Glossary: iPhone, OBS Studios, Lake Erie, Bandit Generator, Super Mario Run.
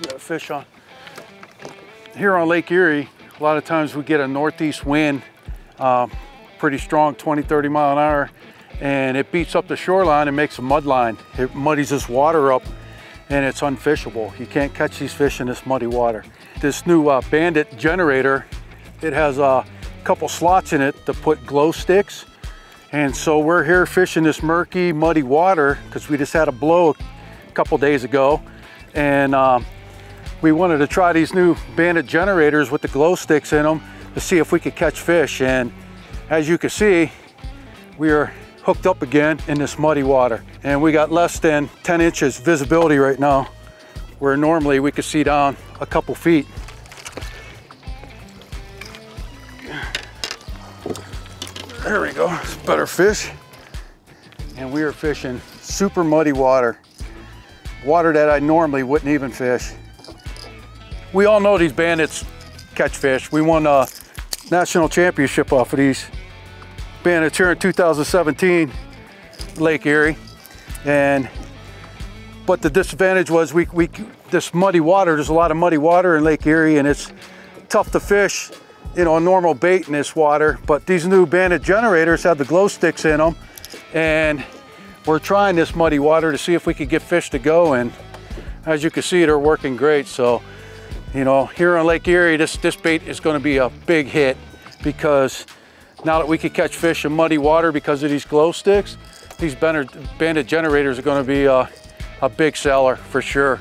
get a fish on. Here on Lake Erie, a lot of times we get a northeast wind, pretty strong, 20, 30 mile an hour, and it beats up the shoreline and makes a mud line. It muddies this water up and it's unfishable. You can't catch these fish in this muddy water. This new Bandit generator, it has a couple slots in it to put glow sticks. And so we're here fishing this murky, muddy water because we just had a blow a couple days ago. And we wanted to try these new Bandit generators with the glow sticks in them to see if we could catch fish. And as you can see, we are hooked up again in this muddy water. And we got less than 10 inches visibility right now, where normally we could see down a couple feet. There we go, it's better fish. And we are fishing super muddy water. Water that I normally wouldn't even fish. We all know these Bandits catch fish. We won a national championship off of these Bandits here in 2017, Lake Erie. But the disadvantage was this muddy water, there's a lot of muddy water in Lake Erie and it's tough to fish, you know, a normal bait in this water. But these new Bandit generators have the glow sticks in them, and we're trying this muddy water to see if we could get fish to go. And as you can see, they're working great. So, you know, here on Lake Erie, this bait is going to be a big hit, because now that we could catch fish in muddy water because of these glow sticks, these Bandit generators are going to be a big seller for sure.